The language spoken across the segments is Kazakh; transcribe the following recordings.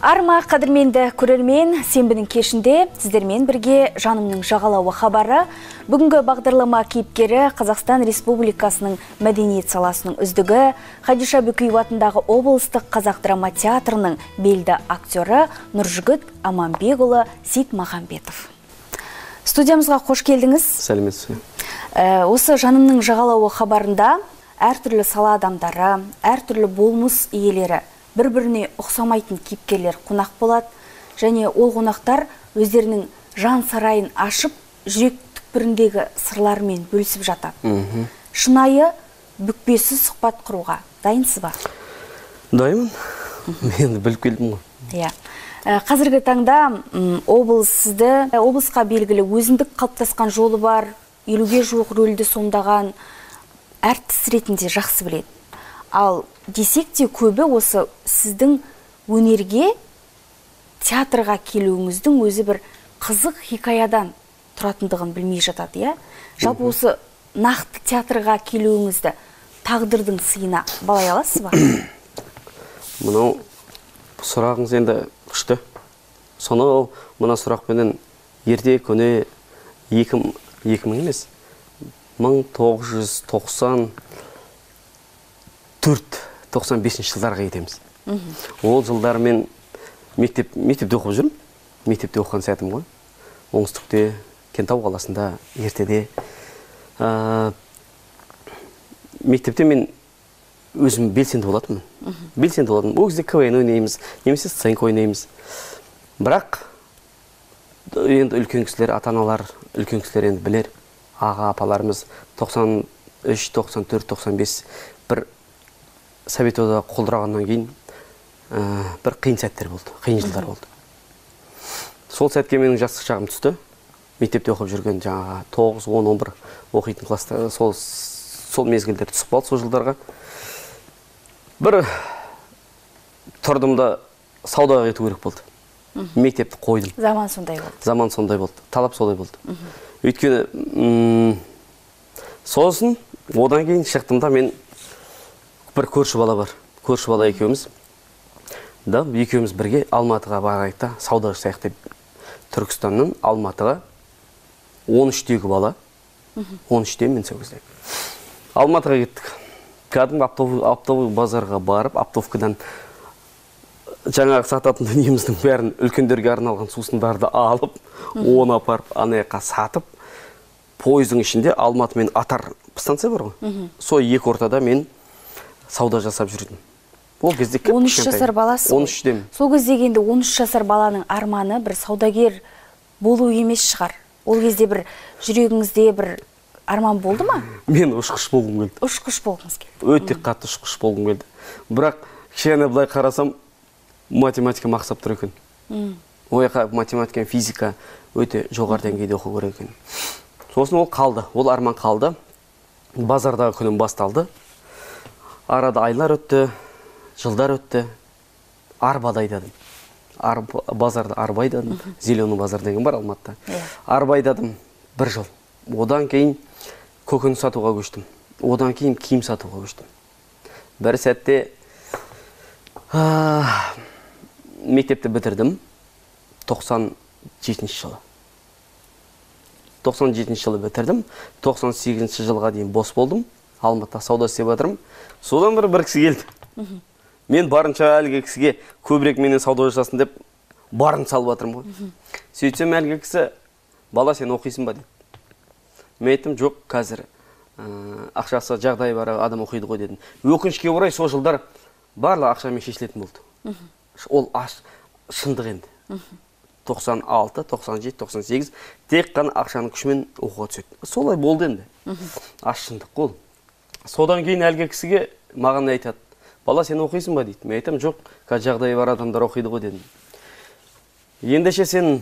Арма қадірменді көрермен, сенбінің кешінде сіздермен бірге жанымның жағалауы хабары. Бүгінгі бағдарлама кейіпкері Қазақстан Республикасының мәдениет саласының үздігі, Хадиша Бөкіева атындағы облыстық қазақ драма театрының белді актері Нұржігіт Аманбекұлы Сейтмахамбетов. Студиямызға қош келдіңіз. Сәлеметсіз. Осы жанымның жағалауы хабарында әртүрлі сала адамдары, әртүрлі болмыс иелері бір-біріне ұқсамайтын кейіпкерлер қонақ болады, және ол қонақтар өздерінің жан сарайын ашып, жүрек түкпіріндегі сырлармен бөлісіп жатады. Шынайы, бүкпесіз сұхбат құруға дайынсыз ба? Дайынмын. Мен біліп келдім ғой. Иә. Қазіргі таңда облысқа белгілі өзіндік қалыптасқан жолы бар, 50-ге жуық рөлді сомдаған әртіс ретінде жақсы біледі. Ал десек те көбі осы сіздің өнерге, театрға келуіңіздің өзі бір қызық хикаядан тұратындығын білмей жатады, иә? Жалпы осы нақты театрға келуіңізді тағдырдың сыйына балай аласыз ба? Мынау сұрағыңыз енді күшті. Сонау мына сұрақпенен ерте көне 2000 емес, 1994-95 жылдарға кетеміз. Ол жылдар мен мектепте оқып жүрмін. Мектепте оқыған сәтім ғой. Оңтүстікте, Кентау қаласында, ертеде. Мектепте мен өзім белсенді болатынмын. Ол кезде КВН ойнаймыз, немесе сценка ойнаймыз. Бірақ енді үлкен кісілер, ата-аналар, үлкен кісілер енді білер. Аға апаларымыз 93, 94, 95 бір Совет Одағы қолдырағаннан кейін бір қиын сәттер болды, қиын жылдар болды. Сол сәтке менің жастық шағым түсті. Мектепте оқып жүрген жаңағы 9, 10, 11 оқитын класста сол мезгілдер түсіп қалды, сол жылдарға. Бір тұрдым да саудаға кету керек болды. Мектепті қойдым. Заман сондай болды. Талап солай болды. Өйткені сосын одан кейін шықтым да мен бір көрші бала бар. Көрші бала екеуміз бірге Алматыға барайық та сауда жасайық деп. Түркістаннан Алматыға 13-тегі бала. 13-тен мен сөгіздік. Алматыға кеттік. Кәдімгі оптовый базарға барып, оптовкадан жаңағы сататын дүниеміздің бәрін үлкендерге арналған сусындарды алып, оны апарып, анаяққа сатып, пойыздың ішінде Алматы мен Атар станция бар ғой. Сол екі ортада мен сауда жасап жүрдім. Ол кезде кіп кішкентай. 13 жасар баласы. 13 дем. Сол кезде енді 13 жасар баланың арманы бір саудагер болу емес шығар. Ол кезде бір жүрегіңізде бір арман болды ма? Мен ұшқыш болғым келді. Ұшқыш болғыңыз келді. Өте қатты ұшқыш болғым келді. Бірақ кішкене былай қарасам, математика мақсап тұр екен. Ояқа математика, физика өте жоғары деңгейде оқу керек екен. Сосын ол қалды. Ол арман қалды. Базардағы күнім басталды. Арада айлар өтті, жылдар өтті, арбада айдадым. Базарда арба айдадым, зеленый базар деген бар Алматыда. Арба айдадым бір жыл. Одан кейін көкөніс сатуға көштім. Одан кейін киім сатуға көштім. Бір сәтте мектепті бітірдім 97 жылы. 97 жылы бітірдім, 98 жылға дейін бос болдым. Алматыда сауда істеп жатырмын. Содан бір кісі келді. Мен барынша әлгі кісіге көбірек менен сауда жасасын деп барын салып жатырмын ғой. Сөйтсем әлгі кісі, бала сен оқисың ба деді. Мен айттым, жоқ, қазір ақшасы жағдайы бар адам оқиды ғой дедім. Өкінішке орай сол жылдар барлық ақшамен шешілетін болды. Ол шындық енді. 96, 97, 98 тек қана ақшаның күшімен оқуға түседі. Солай болды енді. Ашындық қол. Содан кейін әлгі кісіге маған айтады. Бала, сен оқисың ба дейді. Мен айтам, жоқ, қазір жағдайы бар адамдар оқиды ғой дедім. Ендеше сен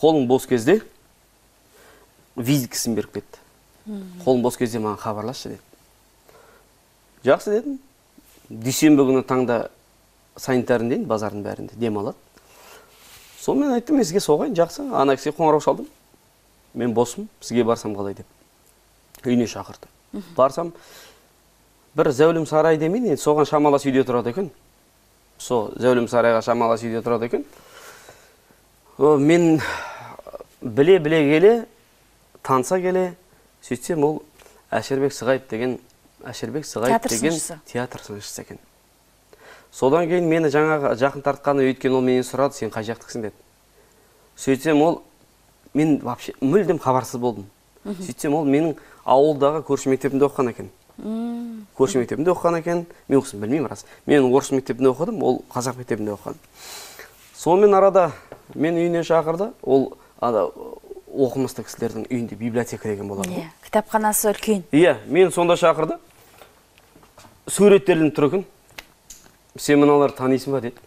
қолың бос кезде визиткісін беріп кетті. Қолың бос кезде маған хабарласшы деді. Жақсы дедім. Дүйсенбі күні таңда санитарындайын, базардың бәрінде дем алады. Сол мен айттым, сізге соғайын, жақсы. Ана кісіге қоңырау шалдым. Мен босым, сізге барсам қалай деп. Үйіне шақырды. Барсам, бір зәулім сарай демейді, соған шамалас үйде тұрады екен. сол зәулім сарайға шамалас үйде тұрады екен. Мен біле-біле келе, танса келе, сөйтсем ол Әшірбек Сығайып деген театр сыншысы екен. Содан кейін мені жақын тартқаны өйткен, ол мені сұрады, сен қай жақтықсың деді. Сөйтсем ол, мен мүлдем хабарсыз болдым. Сөйтсем ол менің ауылдағы көрші мектебінде оқыған екен. Көрші мектебінде оқыған екен, мен оқысын білмеймін рас. Мен орыс мектебінде оқыдым, ол қазақ мектебінде оқыған. Сонымен арада мен үйіне шақырды, ол оқымысты кісілердің үйінде библиотека деген болады. Кітапханасы үлкен. Иә, мен сонда шақырды. Суреттерін түргін. Сен мыналар танисың ба деді.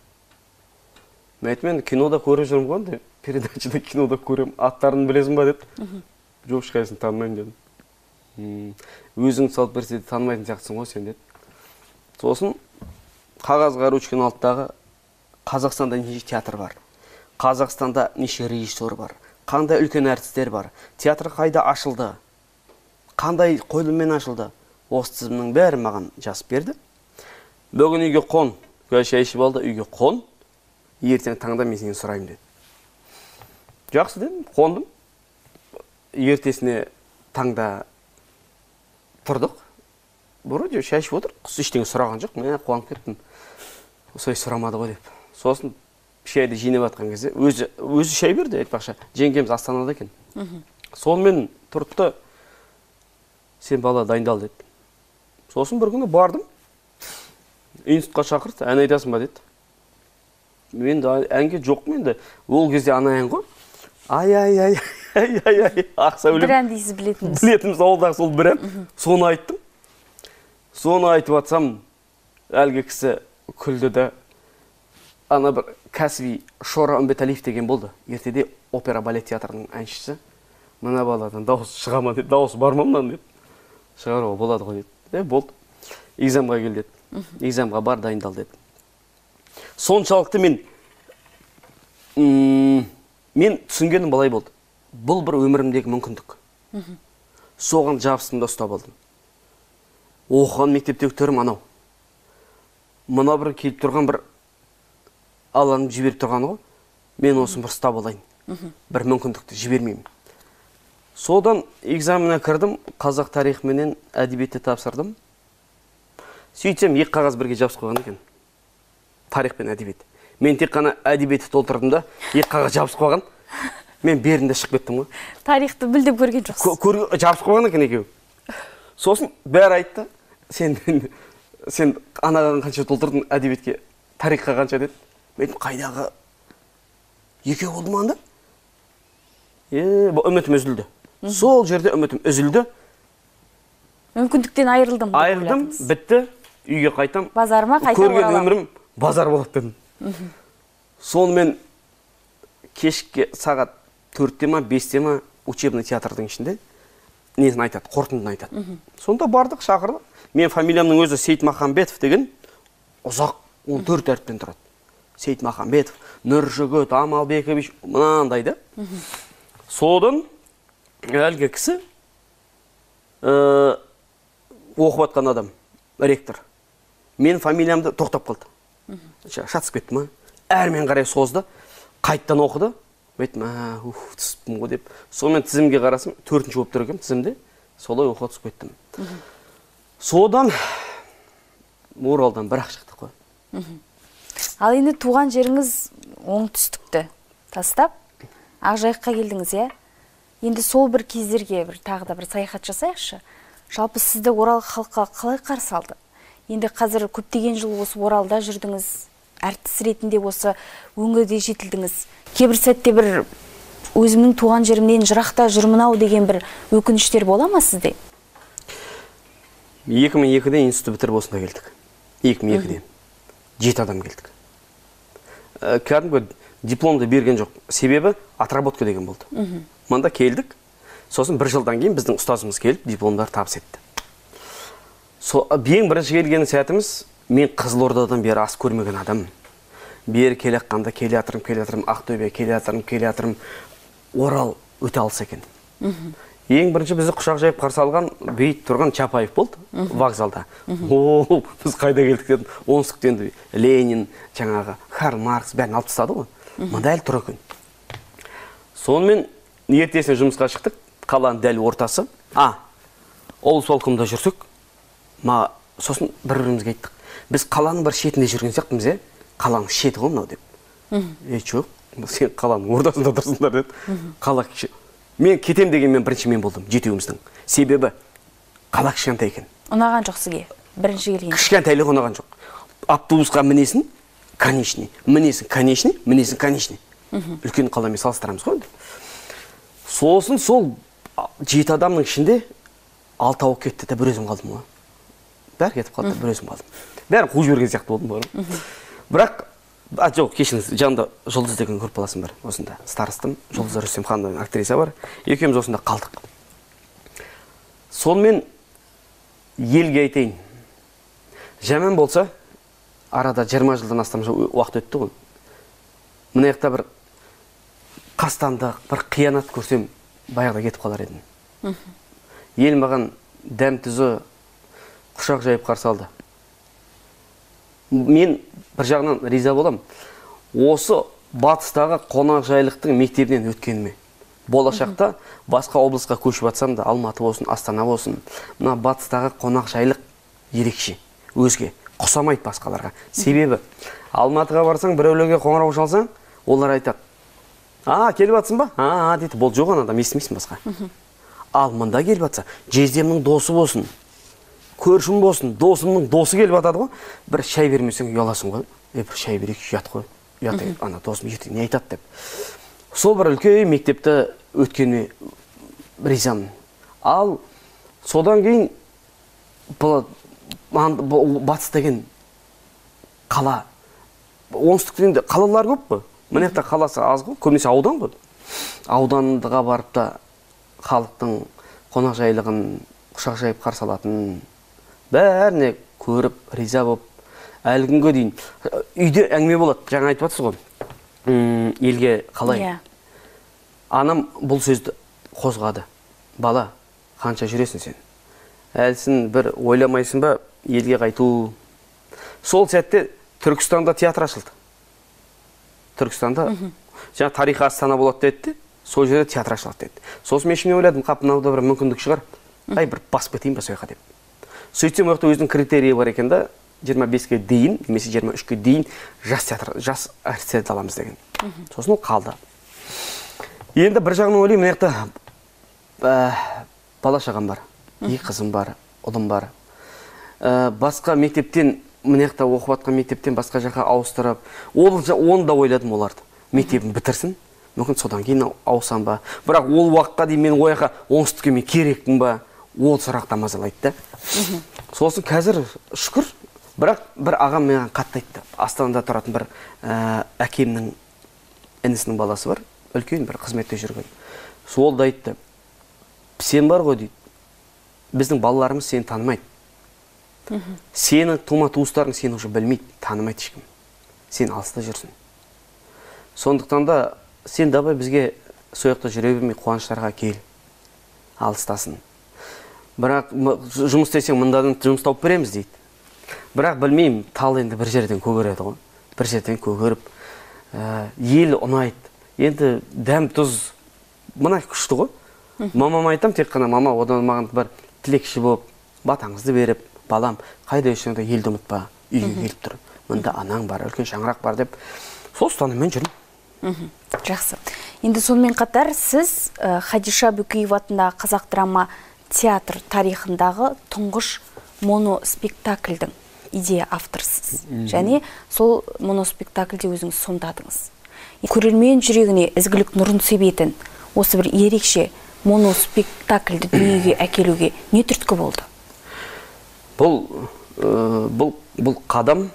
Мен айтмын, кинода көріп жүрмін ғой, передачада кинода көрем, аттарын білесің ба деді. Жоқ, ешқайсысын танымаймын дедім. Өзің салып берсе танымайтын сияқтысың ғой сен деді. Сосын қағазға ручканың алтындағы Қазақстанда неше театр бар? Қазақстанда неше режиссер бар? Қандай үлкен әртістер бар? Театр қайда ашылды? Қандай қойылыммен ашылды? Осы тізімнің бәрін маған жазып берді. Бүгін үйге қон, шай ішіп алды, үйге қон. Ертең таңда мен сенен сұраймын деді. Жақсы дедім, қондым. Ертесіне таңда тұрдық. Бұрын шай ішіп отыр, құс іштен сұраған жоқ, мен қуанып кеттім. Осылай сұрамады ғой деп. Сосын шайды жинеп атқан кезде өзі шай берді, айтпақша, жеңгеміз Астанада екен. Сонымен тұртты, сен бала дайындал деді. Сосын бір күні бардым, институтқа шақырды, ән айтасың ба деді. Мен әнге жоқпын енді, ол кезде ана ән ғой. Ай-ай-ай-ай-ай-ай-ай, ақса өлім. Бір ән дейсіз білетіміз. Білетіміз, ауылдағы сол бір ән. Соны айттым. Соны айтып атсам, әлгі кісі күлді да, ана бір кәсіби Шора Үмбеталиев деген болды. Ертеде опера балет театрының әншісі. Мына баладан дауыс шыға ма деді, дауыс бармамнан деді. Шығаруға болады ғой деді. Болды. Экзамға кел деді. Экзамға бар дайындал деді. Соншалықты мен түсінгенім балай болды. Бұл бір өмірімдегі мүмкіндік. Соған жабысында ұстап алдым. Оқыған мектептегі түрім анау. Мына бір келіп тұрған бір Алланың жіберіп тұрғаны ғой, мен осын бір ұстап алайын, бір мүмкіндікті жібермеймін. Содан экзамене кірдім, қазақ тарихыменен әдебиетті тапсырдым. Сөйтсем, екі қағаз бірге жабысып қойған екен. Тарих пен әдебиет. Мен тек қана әдебиетті толтырдым да, екі қағаз жабысып қойған. Мен берінде шығып кеттім ғой. Тарихты білдеп көрген жоқсыз. Жабысып қойған екен екеуі. Сосын бәрі айтты, сен анаған қанша толтырдың әдебиетке, тарихқа қанша деді. Мен қайдағы екеу болды маңды? Үмітім үзілді. Сол жерде үмітім үзілді. Мүмкіндіктен айырылдым. Айырдым, бітті, үйге қайтам. Базарыма қайта оралам. Көрген өмірім базар болады дедім. Сонымен кешке сағат 4-5 учебный театрдың ішінде несін айтады, қорытындыны айтады. Сонда бардық, шақырды. Мен фамилиямның өзі Сейтмахамбетов деген ұзақ 14 әріптен тұрады. Сейтмахамбетов, Нұржігіт Аманбекұлы, мынандайды. Содан әлгі кісі оқып атқан адам, ректор. Мен фамилиямды тоқтап қалды. Шатысып кеттім, әрмен қарай созды, қайттан оқыды. Бәйтім, түсіппім ғой деп. Сонымен тізімге қарасым, 4-ші болып тұрғым тізімде, солай оқыға түсіп кеттім. Содан Оралдан бірақ шықтық қой. Ал енді туған жеріңіз оңтүстікті тастап, Ақжайыққа келдіңіз, е? Енді сол бір кездерге тағы да бір саяхат жасайықшы. Жалпы сізді Орал халқы қалай қарсы алды? Енді қазір көптеген жыл осы Оралда жүрдіңіз, әртіс ретінде осы өңірде жетілдіңіз. Кейбір сәтте бір өзімнің туған жерімнен жырақта жүрмін-ау деген бір өкініштер бола ма сізде? 2002-де институт бітіріп осында келдік. 2002-де. 7 адам келдік. Кәдімгі дипломды берген жоқ. Себебі отработка деген болды. Мында келдік. Сосын бір жылдан кейін біздің ұстазымыз келіп, дипломдар табыс етті. Ең бірінші келген сәтіміз, мен Қызылордадан бері ас көрмеген адам. Бері келе қанда келе атырым, Ақтөбе, Орал өте алыс екен. ең бірінші бізді құшақ жайып қарсы алған бейт тұрған Чапаев болды вокзалда. О, біз қайда келдік дедім. Оңтүстіктен де Ленин, жаңағы Карл Маркс бәрін алып тастады ғой. Мында әлі тұр екен. Сонымен ертесіне жұмысқа шықтық. Қаланың дәл ортасы. Ол солқымда жүрсек, сосын бір-бірімізге айттық. Біз қаланың бір шетінде жүрген сияқтымыз, қаланың шеті ғой мынау деп. Жоқ, сен қаланың ортасында тұрсыңдар деді. Қала кіші. Мен кетем деген бірінші мен болдым жетеуіміздің. Себебі қала кішкентай екен. Ұнаған жоқ сізге, бірінші келген. Кішкентайлық ұнаған жоқ. Автобусқа мінесің, конечный, мінесің, конечный, мінесің, конечный. Үлкен қаламен салыстырамыз ғой. Сосын сол жеті адамның ішінде алтауы кетті де бір өзім қалдым ғой. Бәрі кетіп қалды, бір өзім қалдым. Бәрі қуып жіберген сияқты болдым ғой. Бірақ жоқ, кешіңіз, жанында жұлдыз деген көріп баласым бар. Осында старыстым, Жұлдыз Рүстемхан деген актриса бар. Екеуміз осында қалдық. Сонымен елге айтайын. Жаман болса, арада 20 жылдан астам уақыт өтті ғой. Мына жақта бір қастандық, бір қиянат көрсем, баяғыда кетіп қалар едім. Ел маған дәм тұзы құшақ жайып қарсы алды. Мен бір жағынан риза болам. Осы батыстағы қонақжайлықтың мектебінен өткеніме. Болашақта басқа облысқа көшіп атсам да, Алматы болсын, Астана болсын, мына батыстағы қонақжайлық ерекше, өзге, құсамайды басқаларға. Себебі Алматыға барсаң, біреулерге қоңырау шалсаң, олар айтады: келіп атсың ба? Дейді, бол жоған адам, естімейсің басқа. Ал мында келіп атса, жездемнің досы болсын, көршім болсын, досымның досы келіп атады ғой. Бір шай бермесең ұяласың ғой. Бір шай берейік, ұят ғой. Ұят, ана досым ертең не айтады деп. Сол бір үлкен мектепті өткеніме ризамын. Ал содан кейін батыс деген қала, оңтүстікте қалалар көп қой. Мына жақта қаласы аз ғой, көбінесе аудан ғой. Ауданға барып та халықтың қонақжайлығын құшақ жайып қарсы алатын, бәріне көріп, риза болып, әлі күнге дейін үйде әңгіме болады. Жаңа айтып атсыз ғой, елге қалай. Анам бұл сөзді қозғады: бала, қанша жүресің сен? Әлсін бір ойламайсың ба елге қайту? Сол сәтте Түркістанда театр ашылды. Түркістанда жаңа тарихи Астана болады деді, сол жерде театр ашылады деді. Сосын мен ішімнен ойладым, қап, мынауда бір мүмкіндік шығар. Бір басып кетейін ба сояққа деп. Сөйтсем, ояқта өзінің критерийі бар екен да, 25-ке дейін, немесе 23-ке дейін жас әртістерді аламыз деген. Сосын ол қалды. Енді бір жағынан ойлаймын, ояқта бала шағам бар, екі қызым бар, ұлым бар. Басқа мектептен, ояқта оқып атқан мектептен басқа жаққа ауыстырып, оны да ойладым оларды. Мектебін бітірсін, мүмкін содан кейін ауысам ба. Бірақ ол уақытқа дейін мен ояққа оңтүстікке мен керекпін ба? Ол сұрақта мазалайды. Сосын қазір шүкір, бірақ бір ағам маған қатты айтты. Астанада тұратын бір әкемнің інісінің баласы бар, үлкен бір қызметте жүрген. Сол да айтты: сен бар ғой дейді, біздің балаларымыз сені танымайды. Сенің тума-туыстарың сені уже білмейді, танымайды ешкім. Сен алыста жүрсің. Сондықтан да сен давай бізге сояқта жүре бермей қуаныштарға кел, алыстасын. Бірақ жұмыс істесең мындадан жұмыс тауып береміз дейді. Бірақ білмеймін, тал енді бір жерден көгереді ғой. Бір жерден көгеріп, ел ұнайды. Енді дәм тұз мына күшті ғой. Мамама айтам, тек қана мама, одан маған бір тілекші болып, батаңызды беріп, балам, қайда жүрсең де елді ұмытпа, үйге келіп тұр. Мында анаң бар, үлкен шаңырақ бар деп. Сол ұстаныммен жүрмін. Жақсы. Енді сонымен қатар сіз Хадиша Бөкиева атындағы қазақ драма театр тарихындағы тұңғыш моноспектакльдің идея авторсыз. Және сол моноспектакльде өзіңіз сомдадыңыз. Көрермен жүрегіне ізгілік нұрын себетін осы бір ерекше моноспектакльді дүниеге әкелуге не түрткі болды? Бұл қадам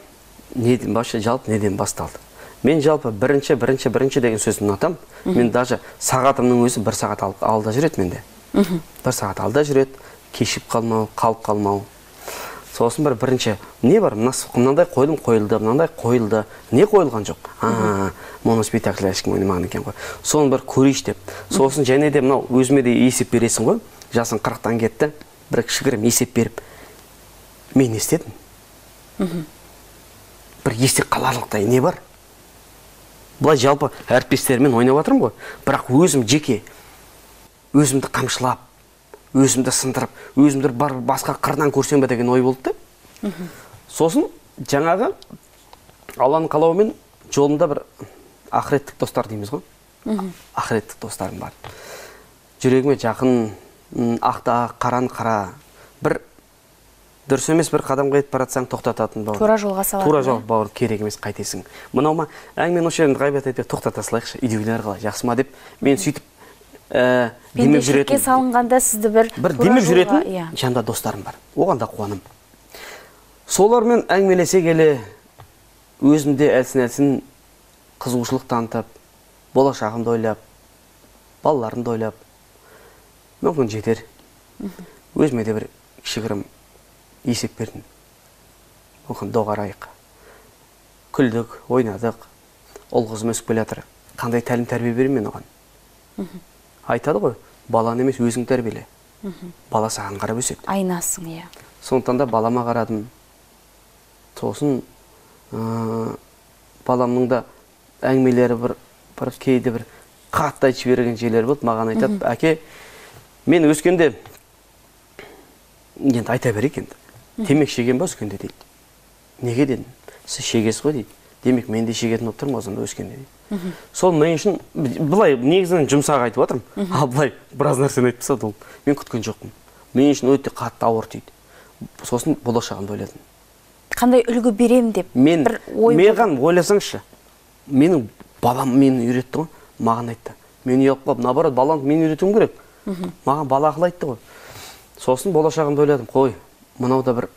неден басталды? Мен жалпы бірінші деген сөзін ұнатам. Мен даже сағатымның өзі 1 сағат алда жүреді менде. 1 сағат алда жүреді, кешіп қалмау, қалып қалмау. Sosun bir birinci ne var? Nasıl kumlanday koydum koyuldu, kumlanday koyuldu. Ne koyulgan çok? Monospektakl aşkım oynamanı koy. Son bir kuriş de. Sosun jene de mna özüme de esep beresin koy. Jasin 40'tan ketdi. Bir kişi kirib esep berip. Men estedim. Bir esep qalarlıqday ne var? Bulay жалпы әріптестермен ойнап отырмын ғой. Бірақ өзім жеке өзімді қамшылап, өзімді сындырып, өзімді бар басқа қырдан көрсем бе деген ой болды. Сосын жаңағы Алланың қалауымен жолымда бір ақыреттік достар дейміз ғой. Ақыреттік достарым бар. Жүрегіме жақын, ақта, қаран қара, бір дұрыс емес бір қадамға кетіп баратсаң тоқтататын бауыр. Тура жолға салатын. Тура жол бауыр, керек емес қайтесің. Мынаума әңгімен осы жерін ғайбат етіп тоқтата салайықшы, үйдегілер қалай, жақсы ма деп мен сөйтіп демеп жүретін. Салынғанда сізді бір демеп жүретін жанымда достарым бар. Оған да қуаным. Солармен әңгімелесе келе өзімде әлсін-әлсін қызығушылық танытып, болашағымды ойлап, балаларымды ойлап, мүмкін жетер. Өзіме де бір кішігірім есеп бердім. Мүмкін доғарайық. Күлдік, ойнадық. Ол қызым өсіп келе жатыр. Қандай тәлім тәрбие берем мен оған? Айтады ғой, баланы емес өзің тәрбиеле. Бала саған қарап өседі. Айнасың, иә. Сондықтан да балама қарадым. Сосын баламның да әңгімелері бір кейде бір қатты айтып берген жерлер болды. Маған айтады, әке, мен өскенде енді айта берек енді. Темек шеген ба өскенде дейді. Неге дедім? Сіз шегесіз ғой дейді. Демек мен де шегетін болып тұрмын осында өскенде дейді. Сол мен үшін былай негізінен жұмсақ айтып отырмын. А былай біраз нәрсені айтып тастады ол. Мен күткен жоқпын. Мен үшін өте қатты ауыр дейді. Сосын болашағымды ойладым. Қандай үлгі берем деп бір ой. Маған ойласаңшы. Менің балам мені үйретті ғой. Маған айтты. Мен ұялып қалып, наоборот, баламды мен үйретуім керек. Маған бала ақыл айтты ғой. Сосын болашағымды ойладым. Қой, мынау да бір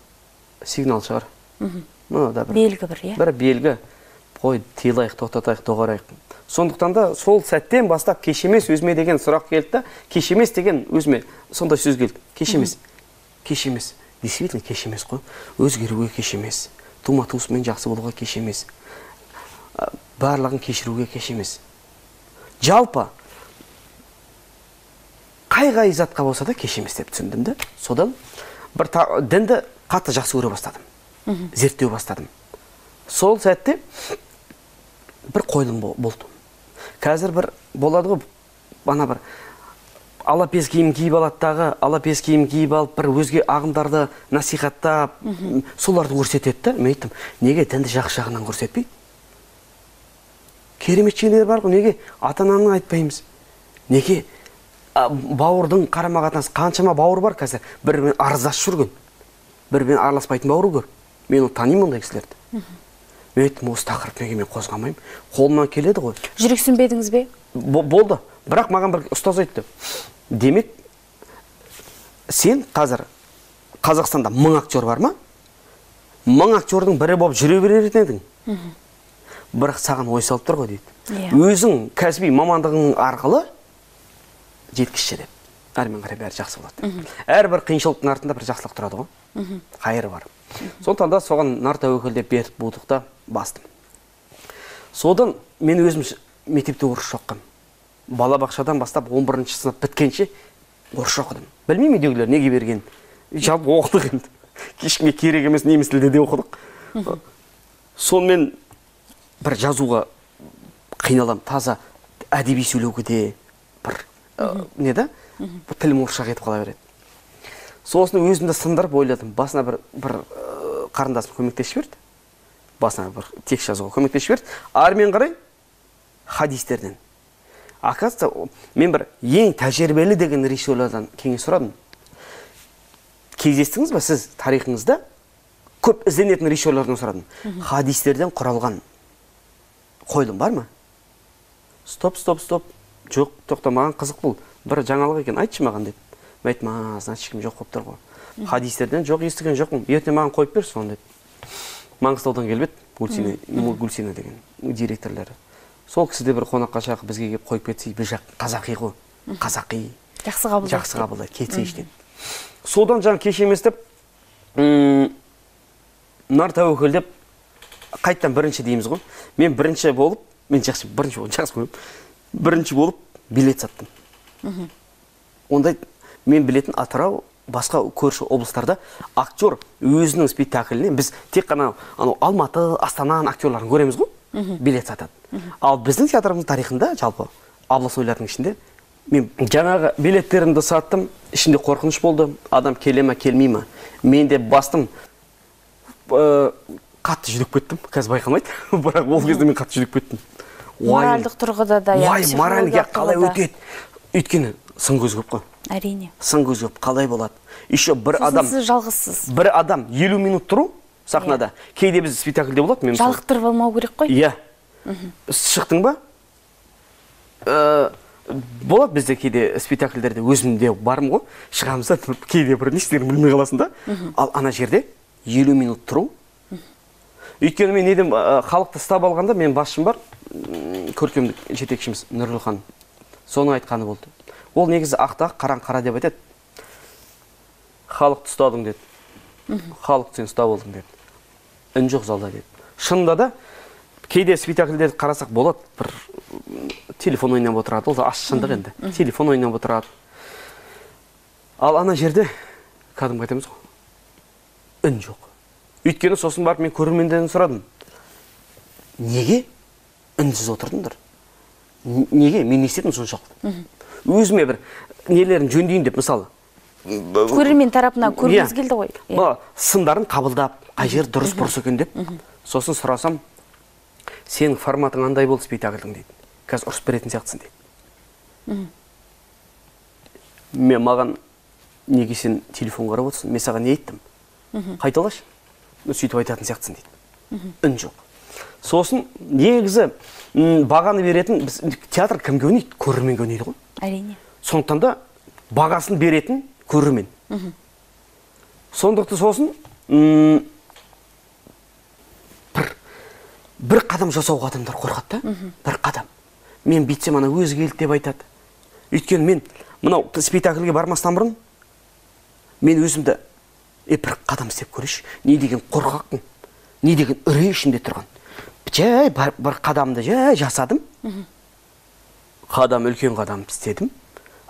сигнал шығар. Мынау да бір белгі бір, иә. Бір белгі. Қой, тилайық, тоқтатайық, доғарайық. Сондықтан да сол сәттен бастап кеш емес өзіме деген сұрақ келді. Кеш емес деген өзіме сондай сөз келді. Кеш емес. Кеш емес. Действительно кеш емес қой. Өзгеруге кеш емес. Тума-туысымен жақсы болуға кеш емес. Барлығын кешіруге кеш емес. Жалпы қай-қай затқа болса да кеш емес деп түсіндім де. Содан бір дінді қатты жақсы көре бастадым. Зерттеу бастадым. Сол сәтте бір қойылым болды. Қазір бір болады ғой, бана бір ала пес киім киіп алаттағы, ала пес киім киіп алып, бір өзге ағымдарды насихаттап, соларды көрсетеді. Мен айттым, неге дінді жақсы жағынан көрсетпейді? Керемет жерлер бар ғой, неге ата-ананың айтпаймыз? Неге бауырдың қарама-қатынасы, қаншама бауыр бар қазір, бірімен арыздасып жүрген, бірімен араласпайтын бауыр көп. Мен оны танимын ондай кісілерді. Өйттім, осы тақырыпты мен қозғамаймын. Қолымнан келеді ғой. Жүрексінбедіңіз бе? Болды. Бірақ маған бір ұстаз айтты. Демек, сен қазір Қазақстанда 1000 актер бар ма? 1000 актердің бірі болып жүре беретін едің. Бірақ саған ой салып тұр ғой дейді. Өзің кәсіби мамандығыңның арқылы жеткізші деп. Әрмен қарай бәрі жақсы болады. Әрбір қиыншылықтың артында бір жақсылық тұрады ғой. Қайыр бар. Сондықтан да соған нар тәуекелдеп беріп болдықта бастым. Содан мен өзім мектепте орыс оқыдым. Балабақшадан бастап 11-ші сынып біткенше орыс оқыдым. Білмеймін үйдегілер неге берген. Жалпы оқыдық енді. Ешкімге керек емес неміс тілде де оқыдық. Сонымен бір жазуға қиналам, таза әдеби сөйлеуге де бір не да? Тілім орысшаға етіп қала береді. Сосын өзімді сындырып ойладым. Басына бір қарындасым көмектесіп берді. Басына бір текст жазуға көмектесіп берді. Армен қарай хадистерден. Оказывается, мен бір ең тәжірибелі деген режиссерлардан кеңес сұрадым. Кездестіңіз бе сіз тарихыңызда көп ізденетін режиссерлардан сұрадым. Хадистерден құралған қойылым бар ма? Стоп, стоп, стоп. Жоқ, тоқтамаған қызық бұл. Бір жаңалық екен, айтшы маған деп. Айтма, значит, жоқ қоптыр ғой. Хадистерден жоқ естіген жоқпын. Ертең маған қойып бер соны деп. Маңғыстаудан келбет, Гүлсина деген директорлары. Сол кісі де бір қонаққа шақырып бізге келіп қойып кетсе, біз жақ қазақи ғой. Қазақи. Жақсы қабылдайды. Кетсе іштен. Содан жаңа кеш емес деп нар тәуекел деп қайттан бірінші дейміз ғой. Мен бірінші болып, бірінші болып билет саттым. Онда мен билетін Атырау, басқа көрші облыстарда актер өзінің спектакліне, біз тек қана Алматы, Астананың актерларын көреміз ғой, билет сатады. Ал біздің театрымыз тарихында, жалпы облыс ойлардың ішінде мен жаңағы билеттерімді саттым, ішінде қорқыныш болды, адам келеме, келмейме. Мен де бастым, қатты жүдіп кеттім, қазір байқамайды, бірақ ол кезде мен қатты жүдіп кеттім. Моральдық тұрғыда да, өйткені сын көз көп қой. Әрине. Сын көз көп, қалай болады. Еще бір адам... Сынсыз, жалғызсыз. Бір адам 50 минут тұру сахнада. Кейде біз спектакльде болады. Жалықтырып алмау керек қой. Иә. Шықтың ба? Болады бізде кейде спектакльдерде өзімде барым ғой. Шығамыз да, кейде бір не істерін білмей қаласың да. Ал ана жерде 50 минут тұру. Өйткені мен едім, халықты ұстап алғанда, мен басшым бар, көркемдік жетекшіміз Нұржігіт Хан. Соны айтқаны болды. Ол негізі ақта қараң-қара деп айтады. Халықты ұстадың деді. Халықты сен ұстап болдың деді. Үн жоқ залда деді. Шынында да, кейде спектакльдерді қарасақ болады. Бір телефон ойнап отырады. Ол да аш шындық енді. Телефон ойнап отырады. Ал ана жерде кәдімгі айтамыз ғой. Үн жоқ. Өйткені сосын барып мен көрермендерден сұрадым. Неге үнсіз отырдыңдар? Неге? Мен не істедім соншалықты. Өзіме бір нелерін жөндейін деп, мысалы. Көрермен тарапынан көргіміз келді ғой. Сындарын қабылдап, қай жер дұрыс бұрыс екен деп. Сосын сұрасам, сенің форматың андай болды спектакльдің дейді. Қазір ұрыс беретін сияқтысың дейді. Мен маған неге сен телефон қарап отырсың? Мен саған не айттым? Қайталашы. Сөйтіп айтатын сияқтысың дейді. Үн жоқ. Сосын негізі бағаны беретін, театр кімге өнейді? Көрерменге өнейді ғой. Әрине. Сондықтан да бағасын беретін көрермен. Сондықтан сосын бір қадам жасауға адамдар қорқады да, бір қадам. Мен бүйтсем ана өзі келді деп айтады. Өйткені мен мынау спектакльге бармастан бұрын мен өзімді бір қадам істеп көрейші. Не деген қорқақтың, не деген үрей ішінде тұрған. Жай бір қадамды жасадым, қадам үлкен қадам істедім,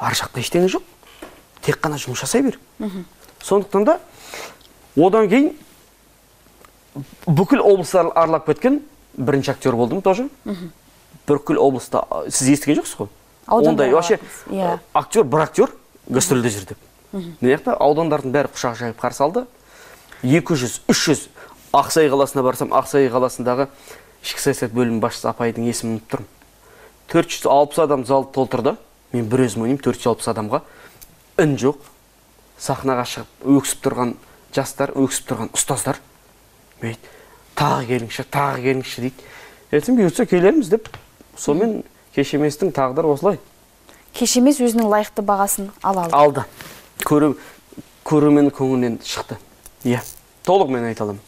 аршақта ештеңе жоқ, тек қана жұмыс жасай бер. Сондықтан да, одан кейін бүкіл облыстар аралап кеткен бірінші актер болдым тоже. Бүкіл облыста, сіз естіген жоқсыз ғой? Ондай, вообще, актер, бір актер гастрольде жүр деп. Неяқта аудандардың бәрі құшақ жайып қарсы алды, 200, 300 Ақсай қаласына барсам, Ақсай қаласындағы ішкі саясат бөлімі басшысы апайдың есімін ұмыттым. 460 адам залды толтырды. Мен бір өзім ойым 460 адамға үн жоқ. Сахнаға шығып өксіп тұрған жастар, өксіп тұрған ұстаздар. Мен тағы келіңізші дейді. Ертең бұйыртса келерміз деп. Сонымен кешеместің тағдыры осылай. Кешемес өзінің лайықты бағасын ала алды. Алды. Көрерменнің көңілінен шықты. Иә. Толық мен айта аламын.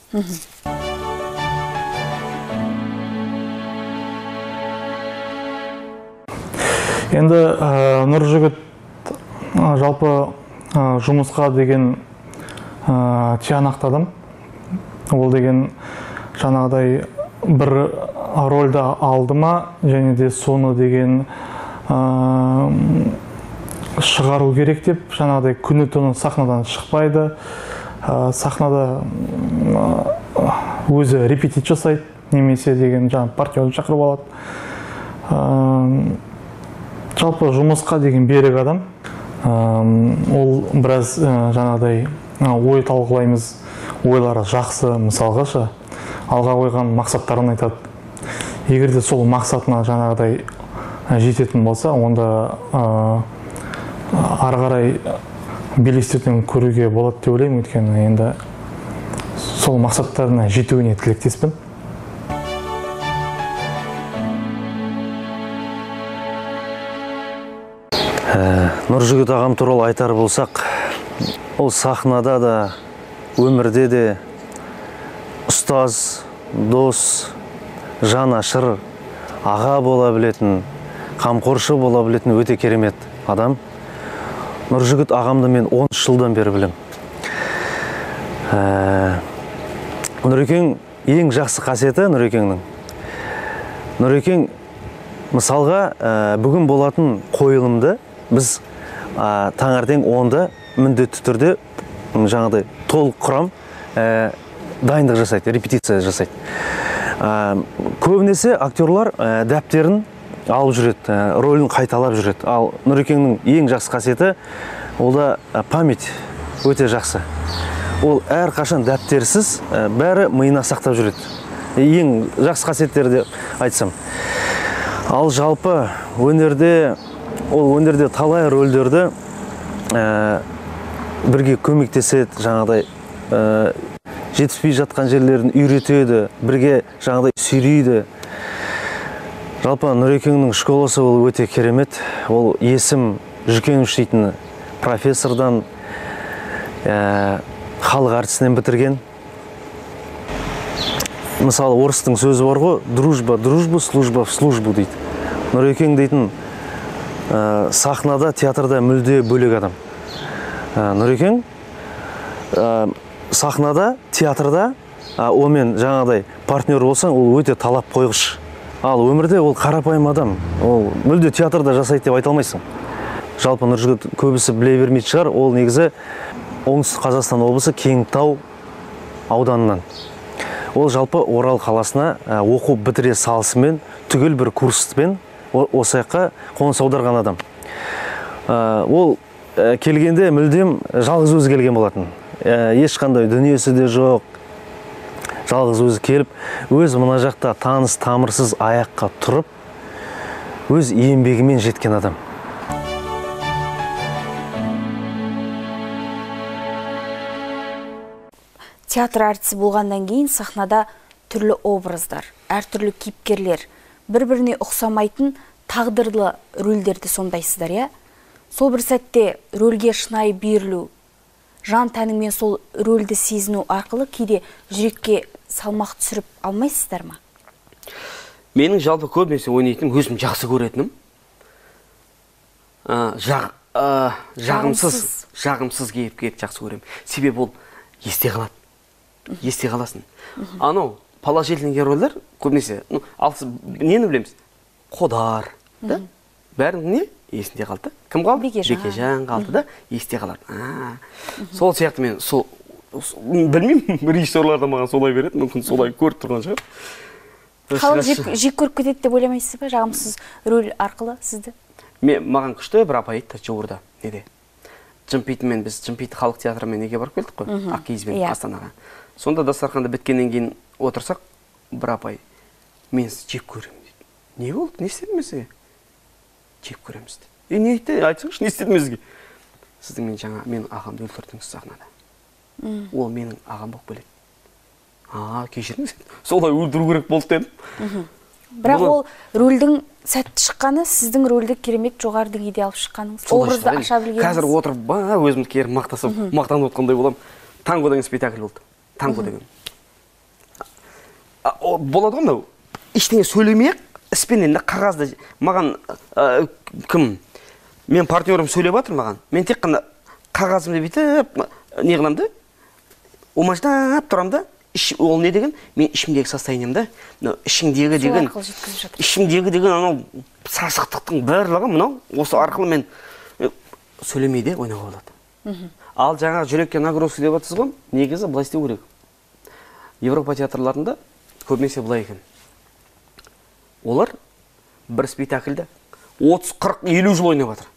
Енді Нұржігіт жалпы жұмысқа деген тиянақтадым. Ол деген жаңағыдай бір рольді алды ма, және де соны деген шығару керек деп, жаңағыдай күні түні сахнадан шықпайды. Сахнада өзі репетит жасайды, немесе деген жаңа партнерді шақырып алады. Жалпы жұмысқа деген берік адам. Ол біраз жаңағыдай ой талқылаймыз, ойлары жақсы, мысалғаша алға қойған мақсаттарын айтады. Егер де сол мақсатына жаңағыдай жететін болса, онда ары қарай белестетен көруге болады деп ойлаймын, өйткені енді сол мақсаттарына жетуіне тілектеспін. Нұржігіт ағам туралы айтар болсақ, ол сахнада да, өмірде де ұстаз, дос, жанашыр, аға бола білетін, қамқоршы бола білетін өте керемет адам. Нұржігіт ағамды мен 10 жылдан бері білем. Нұрекең ең жақсы қасиеті Нұрекеңнің. Нұрекең мысалға бүгін болатын қойылымды біз таңертең 10-да міндетті түрде жаңағыдай толық құрам дайындық жасайды, репетиция жасайды. Көбінесе актерлар дәптерін алып жүреді, рөлін қайталап жүреді. Ал Нұрекеңнің ең жақсы қасиеті ол да память өте жақсы. Ол әр қашан дәптерсіз, бәрі миына сақтап жүреді. Ең жақсы қасиеттерді айтсам. Ал жалпы өнерде, ол өнерде талай рөлдерді бірге көмектеседі, жаңағыдай жетіспей жатқан жерлерін үйретеді, бірге жаңағыдай сүйрейді. Жалпы Нұрекеңнің школасы ол өте керемет. Ол есім Жүкеновш дейтін профессордан, халық әртісінен бітірген. Мысалы, орыстың сөзі бар ғой, дружба – дружбу, служба – в службу дейді. Нұрекең дейтін сахнада, театрда мүлде бөлек адам. Нұрекең сахнада, театрда омен жаңадай партнер болсаң, ол өте талап қойғыш. Ал өмірде ол қарапайым адам. Ол мүлде театрда жасайды деп айта алмайсың. Жалпы Нұржігіт көбісі біле бермейді шығар. Ол негізі Оңтүстік Қазақстан облысы Кеңтау ауданынан. Ол жалпы Орал қаласына оқу бітіре салысымен, түгіл бір курспен осы жаққа қоныс аударған адам. Ол келгенде мүлдем жалғыз өзі келген болатын. Ешқандай дүниесі де жоқ. Жалғыз өзі келіп, өз мына жақта таныс тамырсыз аяққа тұрып, өз еңбегімен жеткен адам. Театр әртісі болғаннан кейін сахнада түрлі образдар, әртүрлі кейіпкерлер, бір-біріне ұқсамайтын тағдырлы рөлдерді сомдайсыздар, е? Сол бір сәтте рөлге шынайы берілу, жан тәніңмен сол рөлді сезіну арқылы кейде жүрекке салмақ түсіріп алмайсыздар ма? Менің жалпы көбінесе ойнайтыным, өзім жақсы көретінім. Жағымсыз кейіпкерді жақсы көремін. Себебі ол есте қалады. Есте қаласын. Анау положительный рөлдер көбінесе, нені білеміз? Қодар. Бәрін не? Есінде қалды. Кім қалды? Бекежан қалды да, есте қалады. Сол сияқты мен, білмеймін, режиссерларда маған солай береді, мүмкін солай көріп тұрған шығар. Халық жек көріп кетеді деп ойламайсыз ба, жағымсыз рөл арқылы сізді? Маған күшті бір апай айтты жуырда, неде? Жымпейтімен біз, Жымпейті халық театрымен неге барып келдік қой, Ақкейізбен Астанаға. Сонда дастарханды біткеннен кейін отырсақ, бір апай, мен сіз жек көремін дейді. Не болды, не істедім бізге? Жек көреміз дейді. Не айтты, айтсыңыз, не істедім бізге? Сіздің мен жаңа, менің ағамды өлтірдіңіз сахнада. Ол менің ағам болып келеді. Кешіріңіз, солай өлтіру керек болды дедім. Бірақ ол рөлдің сәтті шыққаны, сіздің рөлді керемет жоғардың идея алып шыққаныңыз. Образды аша білгеніңіз. Қазір отырып, өзімді керіп мақтасып, мақтанып отқандай болам. Танго деген спектакль болды. Танго деген. Болады ғой мынау, ештеңе сөйлемей-ақ, іспенен де қағазды маған кім? Мен партнерім сөйлеп жатыр маған. Мен тек қана қағазымды бүйтіп, не қыламын да? Омаждап тұрам да. Ол не деген? Мен ішімдегі состоянием да, ішімдегі деген, анау сасықтықтың барлығы мынау, осы арқылы мен сөйлемейде ойнауға болады. Ал жаңа жүрекке нагрузка деп отырсыз ғой, негізі былай істеу керек. Европа театрларында көбінесе былай екен. Олар бір спектакльді 30-40-50 жыл ойнап жатыр.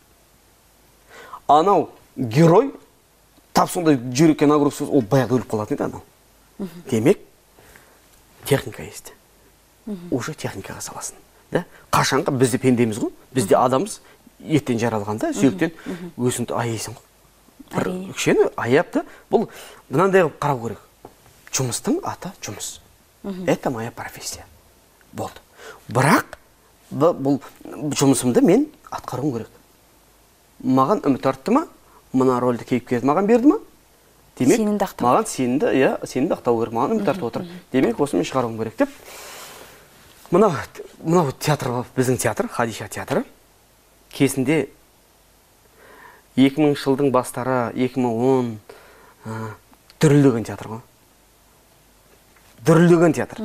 Анау герой тап сондай жүрекке нагрузка, ол баяғыда өліп қалатын еді анау. Демек, техника есті. Уже техникаға саласын. Қашанға бізді пендеміз ғой, бізді адамыз еттен жаралғанда, сүйектен өзіңді айысын. Бір үкшені айапты, бұл бұнандай қарау көрек. Жұмыстың ата жұмыс. Это моя профессия. Болды. Бірақ, бұл жұмысымды мен атқаруым көрек. Маған үміт артты ма? Мына рөлді кейіпкерді маған берді ма? Демек, маған сенімді ақтау керек, маған үміт артып отыр. Демек, осымен шығаруым керек деп. Мынау театр, біздің театр, Хадиша театры. Кезінде 2000 жылдың бастары, 2010 түрілдіген театр ғой. дүрілдеген театр.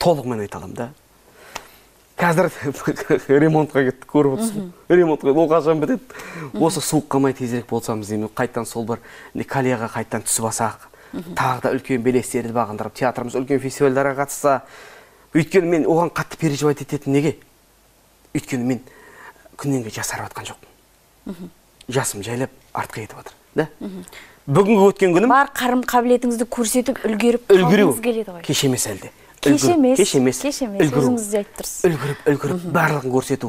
Толығымен айталым да. Қазір ремонтқа кетті, көріп отырсың. Ремонтқа ол қашан бітеді. Осы суық қамай тезірек болсамыз деймін. Қайттан сол бір калияға қайттан түсіп асақ, тағы да үлкен белестерді бағындырып, театрымыз үлкен фестивальдарға қатысса, өйткені мен оған қатты переживать ететін неге? Өйткені мен күнненге жасарып атқан жоқпын. Жасым жайлап артқа кетіп отыр, да? Бүгінгі өткен күнім бар қарым қабілетіңізді көрсетіп үлгеріп келеді ғой. Кеш емес әлде. Кеш емес. Өзіңіз де айтып тұрсыз. Үлгіріп, барлығын көрсету.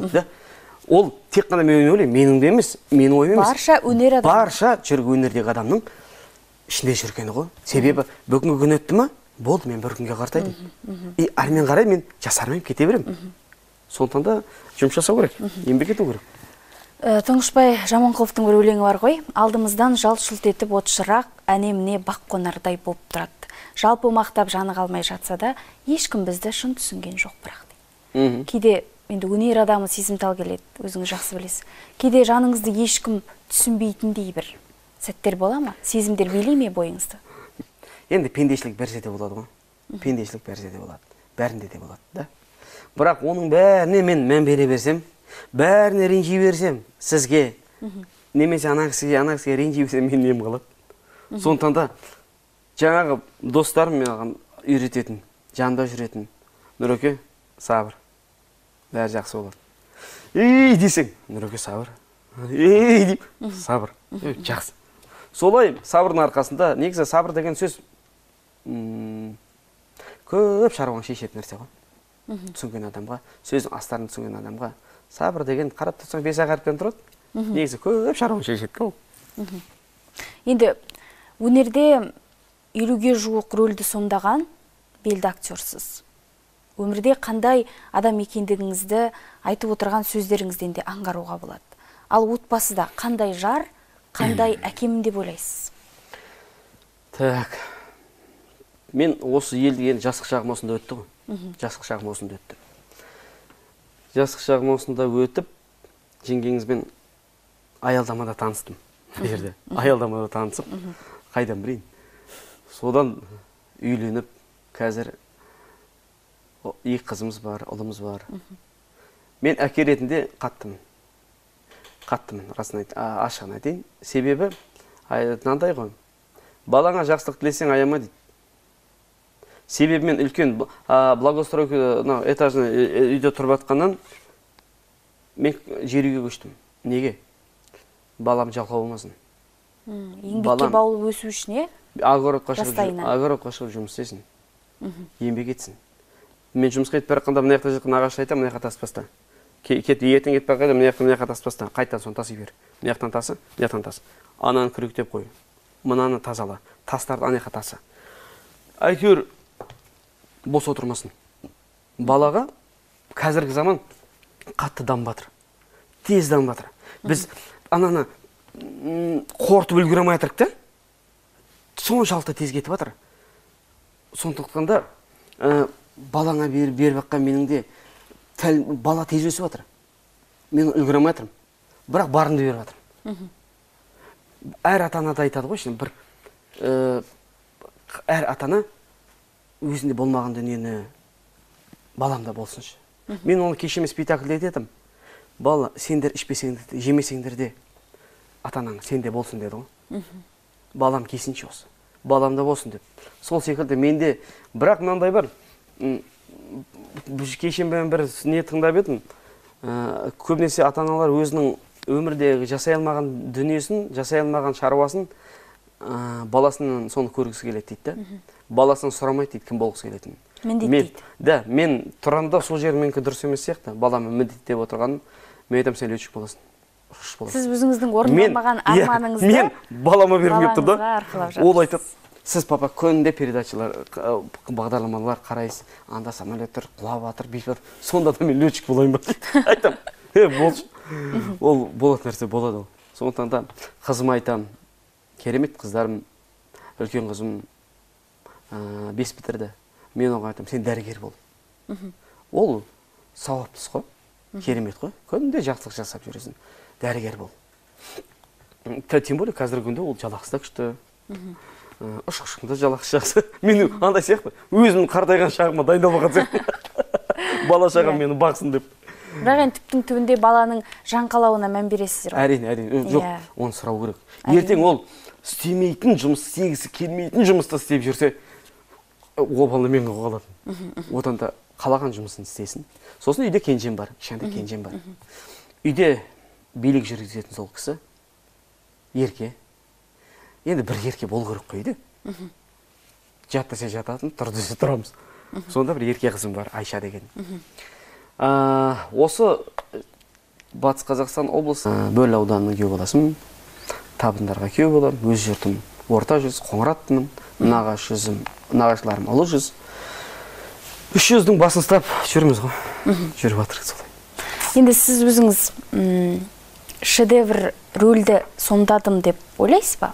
Ол тек қана мен ойлаймын, менің де емес, менің ойым емес. Барша өнер адамы. Барша жүргі өнердегі адамның ішінде жүргені ғой. Себебі бүгінгі күн өтті ма? Болды, мен бір күнге қартайдым. Армен қарай мен жасармайып кете беремін. Сондықтан да жұмыс жасау керек, еңбек ету керек. Тұңғышбай Жаманқұловтың бір өлеңі бар ғой. Алдымыздан жалт-жұлт етіп от шырақ, әнеміне бақ қонардай болып тұрады. Жалпы мақтап жаны қалмай жатса да, ешкім бізді шын түсінген жоқ бірақ дейді. Кейде енді өнер адамы сезімтал келеді, өзіңіз жақсы білесіз. Кейде жаныңызды ешкім түсінбейтіндей бір сәттер бола ма? Сезімдер билей ме бойыңызды? Енді пендешілік бәрінде болады ғой. Пендешілік бәрінде болады. Бәрінде де болады, да? Бірақ оның бәріне мен мән бере берсем, бәріне ренжи берсем, сізге немесе ана кісіге ренжи берсем, мен нем қалады. Сондықтан да жаңағы достарым маған үйрететін, жанында жүретін. Нұреке, сабыр. Бәрі жақсы болады. Ей десең, Нұреке, сабыр. Ей деп, сабыр. Жақсы. Солай сабырдың арқасында, негізі сабыр деген сөз көп шаруаны шешетін нәрсе ғой. Түсінген адамға, сөздің астарын түсінген адамға. Сабыр деген қарап тұрсаң 5 әріптен тұрады. Негізі көп шаруаны шешеді. Енді өнерде 50-ге жуық рөлді сомдаған белді актерсіз. Өмірде қандай адам екендігіңізді айтып отырған сөздеріңізден де аңғаруға болады. Ал отбасыда қандай жар, қандай әкемін деп ойлайсыз? Так. Мен осы елде жастық шағым осында өтті ғой. Жастық шағым осында өтіп, жеңгеңізбен аялдамада таныстым. Жерде. Аялдамада танысып, қайдан білейін. Содан үйленіп, қазір екі қызымыз бар, ұлымыз бар. Мен әке ретінде қаттымын, расын ашығын айтайын. Себебі, мынандай ғой, балаңа жақсылық тілесең аяма дейді. Себебі мен үлкен благоустройка этажына үйде тұрып жатқаннан мен жер үйге көштім. Неге? Балам жалқау болмасын. Еңбекке баулып өсу үшін е? Агородқа шығып жұмыс істесін, еңбек етсін. Мен жұмысқа кетіп бара жатқанда мына жақта жатқан ағашты айтам, мына жаққа тасып таста. Ертең кетіп бара жатқанда мына жаққа тасып таста. Қайтадан соны тасып бер. Мына жақтан тасы, мына жақтан тасы. Ананы күректеп қой. Мынаны тазала. Тастарды ана жаққа тасы. Әйтеуір бос отырмасын. Балаға қазіргі заман қатты дамбатыр. Тез дамбатыр. Біз ананы қорытып үлгеремей отырық та. Соны жалты тез кетіп атыр. Сондықтан да балаңа беріп баққан меніңде бала тез өсіп атыр. Мен үлгіремей атырым. Бірақ барымды беріп атырым. Әр атана да айтады ғой, бір әр атана өзінде болмаған дүниені баламда болсыншы. Мен оны кеш емес спектакльде дедім. Бала, сендер ішпесеңдер, жемесеңдер де атанаң сенде болсын деді ғой. Балам кесінші осы. Баламда болсын деп. Сол секілді менде, бірақ мынандай бар, кешен бен бір не тыңдап едім. Көбінесе ата-аналар өзінің өмірдегі жасай алмаған дүниесін, жасай алмаған шаруасын баласының соны көргісі келеді дейді. Баласының сұрамайды дейді, кім болғысы келетінін. Міндет дейді. Да, мен тұрғанда сол жер менікі дұрыс емес сияқты, баламын міндет деп отырғаным, мен айтам сен летчик боласың. Сіз өзіңіздің орындалмаған арманыңызды мен балама беріп кеп тұрды. Ол айтып, сіз папа күнде передачалар, бағдарламалар қарайсыз, анда самолеттер құлап атыр, бейбір. Сонда да мен летчик болайын ба? Айтам, ол болатын нәрсе болады ол. Сондықтан да қызым айтам, керемет қыздарым, үлкен қызым 5 бітірді. Мен оған айтам, сен дәрігер бол. Ол сауаптыс қой, керемет қой, күнде жақсылық жасап жүресің. Дәрігер бол. Тем более, қазіргі күнде ол жалақсы да күшті. ұшқышында жалақы шақсы. Мен андай сияқты, өзімнің қартайған шағыма дайындалмаған сияқты. Бала шағам мені бақсын деп. Бірақ енді түптің түбінде баланың жан қалауына мән бересіздер. Әрине, әрине. Жоқ, оны сұрау керек. Ертең ол істемейтін жұмыс, істегісі келмейтін жұмысты істеп жүрсе, ол баланы мен қоғалатын. Одан да қалаған жұмысын істесін. Сосын үйде кенжем бар, кішкентай кенжем бар. Үйде билік жүргізетін сол кісі ерке. Енді бір ерке болу керек қойды. Жатпаса жататын, тұрдысы тұрамыз. Сонда бір ерке қызым бар, Айша деген. Осы Батыс Қазақстан облысы Бөл ауданының күйеу боласым, табындарға күйеу болам, өз жұртым орта жүз, қоңыраттыным, нағашыларым ұлы жүз. 300-дің басын ұстап жүрміз ғой, жүріп атырық солай. Енді сіз өзіңіз шедевр рөлді сомдадым деп ойлайсыз ба?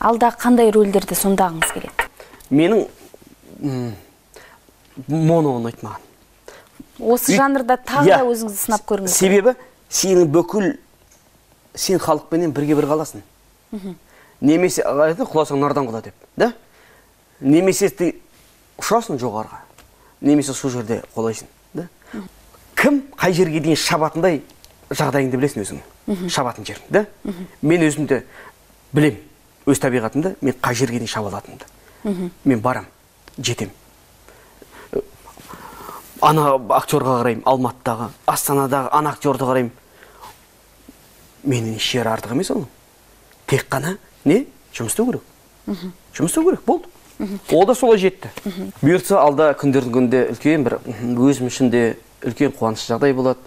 Алда қандай рөлдерді сомдағыңыз келеді? Менің мононы айтмаған. Осы жанрда тағы да өзіңізді сынап көріңіз. Себебі, сенің бүкіл, сен халықпенен бірге-бір қаласын. Немесе, құласаң нардан құла деп. Немесе, ұшасын жоғарға. Немесе, су жерде қолайсын. Кім қай жерге дейін шабатындай жағдайыңды білесің өзіңі. Шабатын жерін. Мен өзімді білем, өз табиғатымды, мен қай жерге дейін шабалатынымды. Мен барам, жетем. Ана актерға қарайым, Алматыдағы, Астанадағы ана актерді қарайым. Менің еш жері артық емес оның. Тек қана не? Жұмысты көрек. Жұмысты көрек болды. Ол да солай жетті. Бұйыртса алда күндердің күнде үлкен бір өзім үшін де үлкен қуаныш жағдай болады.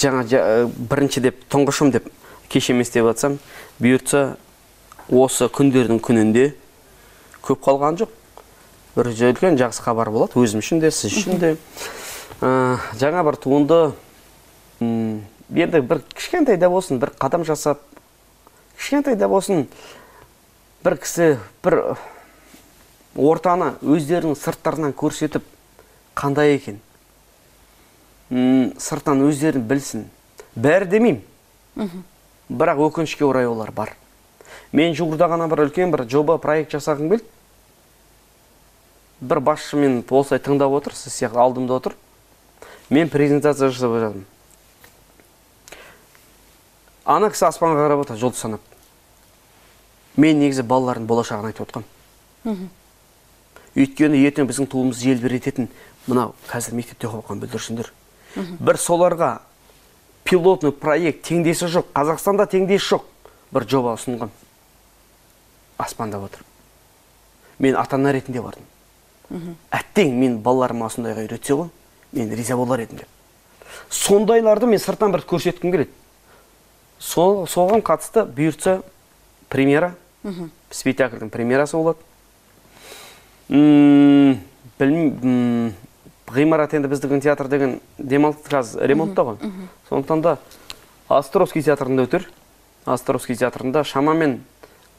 Жаңа бірінші деп, тұңғышым деп кеш емес деп атсам, бұйыртса осы күндердің күнінде көп қалған жоқ. Бір үлкен жақсы хабар болады, өзім үшін де, сіз үшін де. Жаңа бір туынды, енді бір кішкентай да болсын, бір қадам жасап, кішкентай да болсын, бір кісі, бір ортаны өздерінің сырттарынан көрсетіп, қандай екен, сырттан өздерін білсін. Бәрі демеймін, бірақ өкінішке орай олар бар. Мен жуырда ғана бір үлкен бір жоба, проект жасағым келді. Бір басшы мен болсай тыңдап отыр, сіз сияқты алдымда отыр. Мен презентация жасап жатырмын. Ана кісі аспанға қарап отыр, жұлдыз санап. Мен негізі балалардың болашағын айтып отырмын. Өйткені ертең біздің туымыз желбірететін мынау қазір мектепте оқып жатқан бүлдіршіндер. Бір соларға пилотный проект теңдесі жоқ, Қазақстанда теңдесі жоқ. Бір жоба ұсынған. Аспанда отыр. Мен ата-ана ретінде бардым. Әттең мен балаларыма осындайға үйретсе ғой, мен риза болар едім деп. Сондайларды мен сырттан бір көрсеткім келеді. Соған қатысты бұйыртса премьера, спектакльдің премьерасы болады. Ғимарат енді біздің театр деген демалты қазір ремонтта ғой. Сондықтан да Островский театрында өтер. Островский театрында шамамен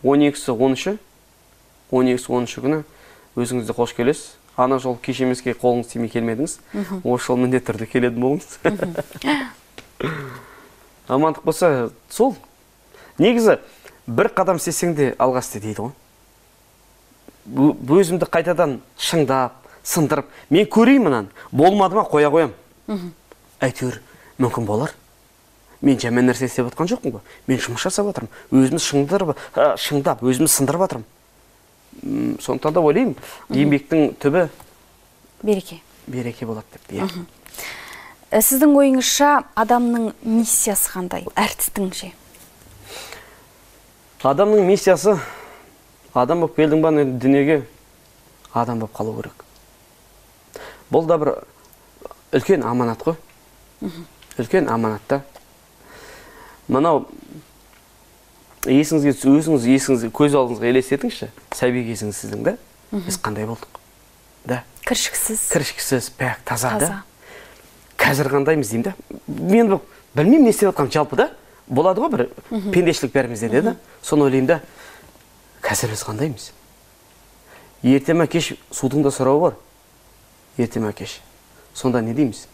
12-13 күні өзіңізді қош келесіз. Ана жол кеш емеске қолыңыз тимей келмедіңіз. Осы жол міндетті түрде келетін болыңыз. Амандық болса, сол. Негізі, бір қадам істесең де алға істе дейді ғой. Өзімді қайтадан шыңдап, сындырып, мен көреймін, болмады ма қоя қоям. Әйтеуір, мүмкін болар. Мен жаман нәрсе істеп жатқан жоқпын ғой. Мен жұмыс жасап жатырмын. Өзімді шыңдап, өзімді сындырып жатырмын. Сондықтан да ойлаймын, еңбектің түбі береке болады деп. Сіздің ойыңызша адамның миссиясы қандай? Әртістің ше? Адамның миссиясы, адам боп келдің ба дүниеге, адам боп қалу керек. Бұл да бір үлкен аманат қой. Үлкен аманатта. Мынау есіңізге түсі, есіңізге көз алдыңызға елестетіңізші, сәби кезіңіз сіздің да, біз қандай болдық? Кіршіксіз, пәк, таза да. Қазір қандаймыз деймін да. Мен бұл, білмеймін не істеп жатқаным жалпы да, болады ғой бір пендешілік бәрімізде деді. Соны ойлаймын да, қазір біз қандаймыз? Ертеме кеш судың да сұрауы бар. Ертеме кеш. Сонда не дейміз?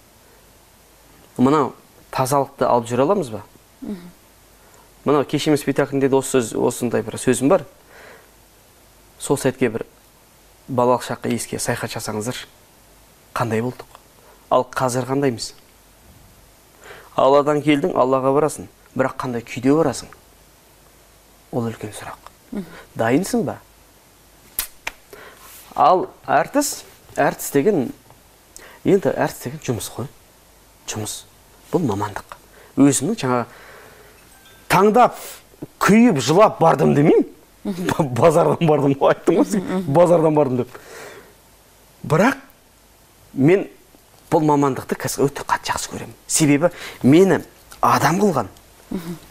Мынау тазалықты алып жүре аламыз ба? Мына кешеміз спектаклінде де осындай бір сөзім бар. Сол сәтке бір балалық шаққа еске саяхат жасаңыздар. Қандай болдық? Ал қазір қандаймыз? Алладан келдің, Аллаға барасың, бірақ қандай күйде барасың? Ол үлкен сұрақ. Дайынсың ба? Ал әртіс деген енді әртіс деген жұмыс қой. Жұмыс. Бұл мамандық. Өзімнің жаңа таңдап, күйіп, жылап бардым демеймін. Базардан бардым, айттым ғой сен. Базардан бардым деп. Бірақ мен бұл мамандықты кәсіп өте қатты жақсы көремін. Себебі мені адам қылған,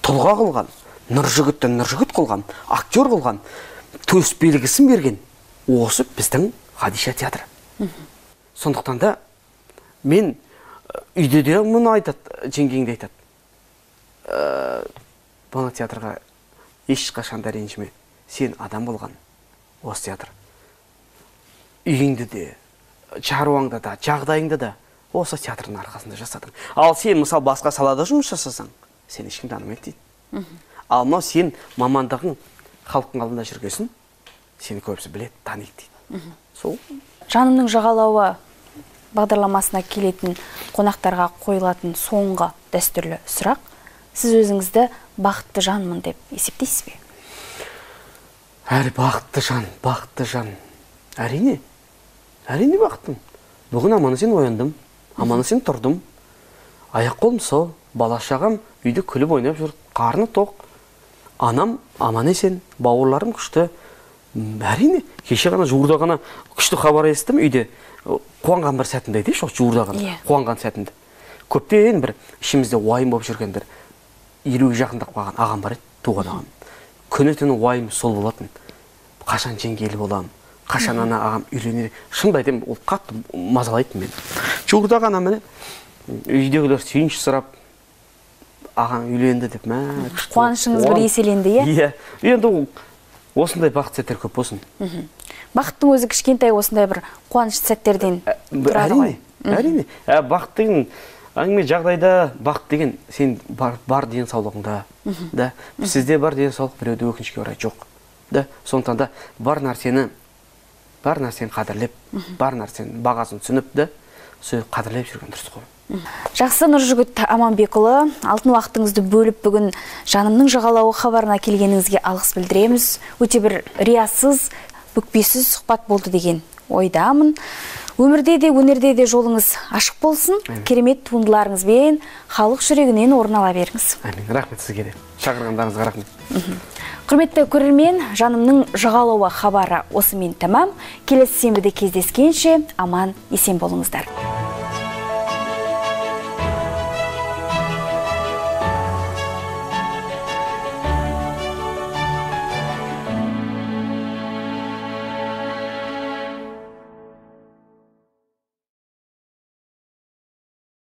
тұлға қылған, Нұржігіттен Нұржігіт қылған, актер қылған, төс белгісін берген осы біздің Хадиша театры. Сондықтан да мен үйде де мұны айтады, жеңгеңде айтады. Бана театрға ешқашанда ренжіме, сен адам болған осы театр. Үйіңді де, шаруаңда да, жағдайыңда да осы театрдың арқасында жасадың. Ал сен, мысал, басқа салада жұмыс жасасаң, сен ешкім танымайды дейді. Ал мынау сен мамандығың халықтың алдында жүргесін, сені көбісі біледі, таниды дейді. Сол. Жанымның жағалауы бағдарламасына келетін қонақтарға қойылатын соңғы дәстүрлі сұрақ. Сіз өзіңізді бақытты жанмын деп есептейсіз бе? Әр бақытты жан. Әрине бақыттым. Бүгін аманы сен ояндым, аманы сен тұрдым. Аяқ қолым сау, бала шағам үйде күліп ойнап жүр, қарны тоқ. Анам аманы сен, бауырларым күшті. Әрине, кеше ғана жуырда ғана күшті хабар естідім үйде. Қуанған бір сәтінде дейді, жуырда ғана қуанған сәтінде. Көптен бір ішімізде уайым болып жүргендер, елуге жақындап қалған ағам бар еді, туған ағам. Күні-түні уайым сол болатын. Қашан жеңгелі боламын, қашан ана ағам үйленер. Шындай деймін, ол қатты мазалайтын мені. Жуырда ғана мені үйдегілер сүйінші сұрап, ағам үйленді деп. Қуанышыңыз бір еселенді, е? Енді осындай бақыт сәттер көп болсын. Бақыттың өзі кішкентай осындай бір қуаныш сәттерден тұрады. Әрине, бақыт деген әңгіме жағдайда, бақыт деген сен бар деген саулығыңда, сізде бар деген саулық біреуді өкінішке орай жоқ. Сондықтан да бар нәрсені қадірлеп, бар нәрсені бағасын түсініп, қадірлеп жүрген дұрыс қой. Жақсы, Нұржігіт Аманбекұлы, алтын уақытыңызды бөліп бүгін Жанымның жағалауы хабарына келгеніңізге алғыс білдіреміз. Өте бір риясыз, бүкпесіз сұхбат болды деген ойдамын. Өмірде де, өнерде де жолыңыз ашық болсын, керемет туындыларыңыз бен халық жүрегінен орын ала беріңіз. Әмин, рахмет сізге де. Шақырғандарыңызға рахмет. Құрметті көрермен, Жанымның жағалауы хабары осымен тәмам. Келесі сенбіде кездескенше, аман есен болыңыздар.